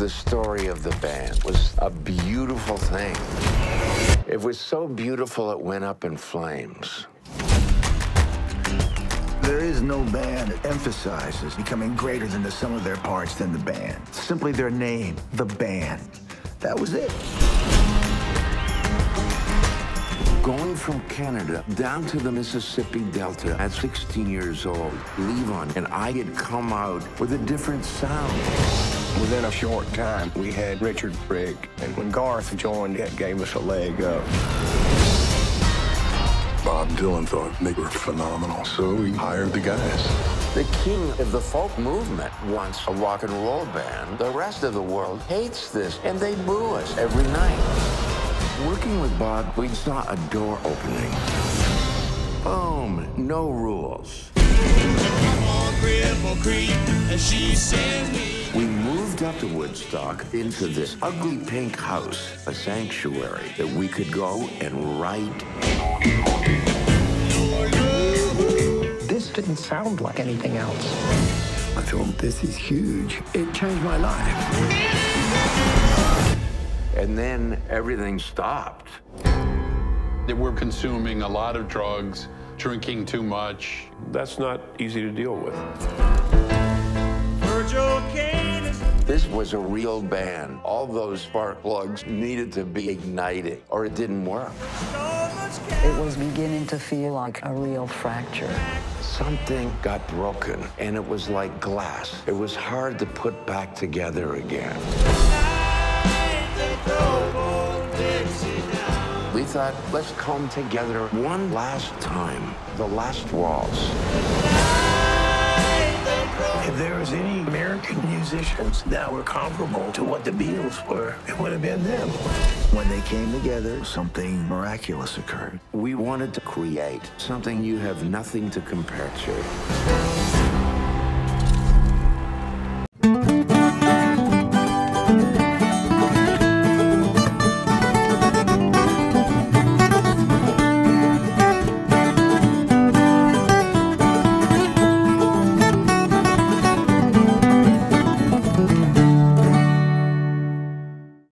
The story of The Band was a beautiful thing. It was so beautiful it went up in flames. There is no band that emphasizes becoming greater than the sum of their parts than The Band. Simply their name, The Band. That was it. Going from Canada down to the Mississippi Delta at 16 years old, Levon and I had come out with a different sound. Within a short time, we had Richard Brigg. And when Garth joined, it gave us a leg up. Bob Dylan thought they were phenomenal, so he hired the guys. The king of the folk movement wants a rock and roll band. The rest of the world hates this, and they boo us every night. Working with Bob, we saw a door opening. Boom, no rules. We moved up to Woodstock into this ugly pink house, a sanctuary that we could go and write. Didn't sound like anything else. I thought, this is huge. It changed my life. And then everything stopped. We're consuming a lot of drugs, drinking too much. That's not easy to deal with. This was a real band. All those spark plugs needed to be ignited, or it didn't work. It was beginning to feel like a real fracture. Something got broken, and it was like glass. It was hard to put back together again. We thought, let's come together one last time, The Last Waltz. If there was any American musicians that were comparable to what the Beatles were, it would have been them. When they came together, something miraculous occurred. We wanted to create something you have nothing to compare to.